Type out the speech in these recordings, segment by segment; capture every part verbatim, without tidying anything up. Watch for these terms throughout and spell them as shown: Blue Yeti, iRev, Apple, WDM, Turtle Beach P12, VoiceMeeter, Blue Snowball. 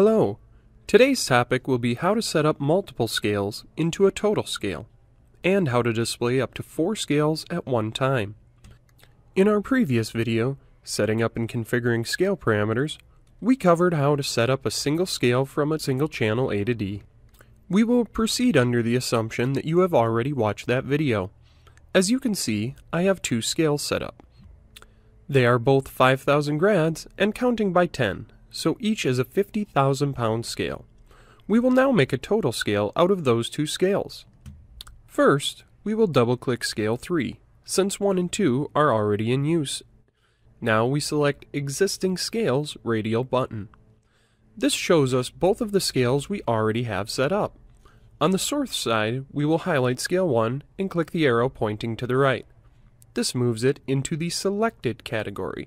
Hello! Today's topic will be how to set up multiple scales into a total scale, and how to display up to four scales at one time. In our previous video, Setting Up and Configuring Scale Parameters, we covered how to set up a single scale from a single channel A to D. We will proceed under the assumption that you have already watched that video. As you can see, I have two scales set up. They are both five thousand grads and counting by ten. So each is a fifty thousand pound scale. We will now make a total scale out of those two scales. First, we will double-click Scale three, since one and two are already in use. Now we select Existing Scales radial button. This shows us both of the scales we already have set up. On the source side, we will highlight Scale one and click the arrow pointing to the right. This moves it into the Selected category.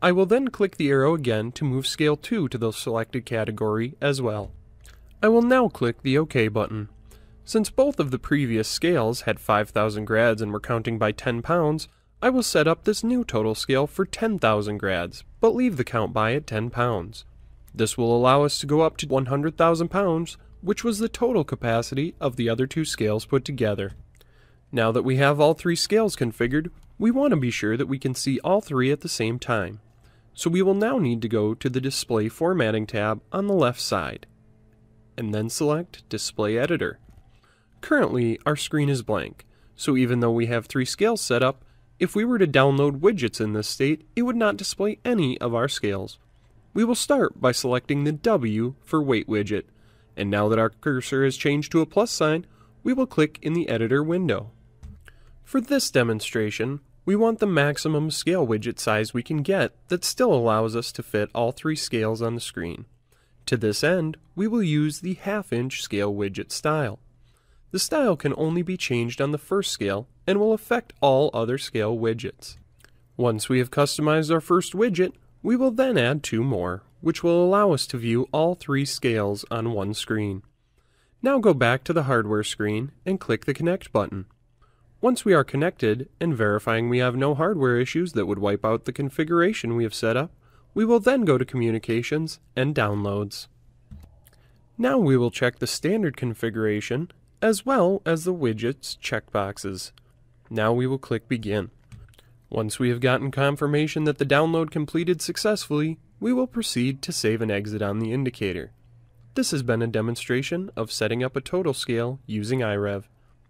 I will then click the arrow again to move Scale two to the selected category as well. I will now click the OK button. Since both of the previous scales had five thousand grads and were counting by ten pounds, I will set up this new total scale for ten thousand grads, but leave the count by at ten pounds. This will allow us to go up to one hundred thousand pounds, which was the total capacity of the other two scales put together. Now that we have all three scales configured, we want to be sure that we can see all three at the same time. So we will now need to go to the Display Formatting tab on the left side, and then select Display Editor. Currently, our screen is blank, so even though we have three scales set up, if we were to download widgets in this state, it would not display any of our scales. We will start by selecting the W for Weight widget, and now that our cursor has changed to a plus sign, we will click in the Editor window. For this demonstration, we want the maximum scale widget size we can get that still allows us to fit all three scales on the screen. To this end, we will use the half-inch scale widget style. The style can only be changed on the first scale and will affect all other scale widgets. Once we have customized our first widget, we will then add two more, which will allow us to view all three scales on one screen. Now go back to the hardware screen and click the Connect button. Once we are connected and verifying we have no hardware issues that would wipe out the configuration we have set up, we will then go to Communications and Downloads. Now we will check the standard configuration as well as the widgets checkboxes. Now we will click Begin. Once we have gotten confirmation that the download completed successfully, we will proceed to save and exit on the indicator. This has been a demonstration of setting up a total scale using iRev.